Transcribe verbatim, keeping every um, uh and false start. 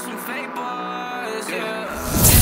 some fake boys, yeah.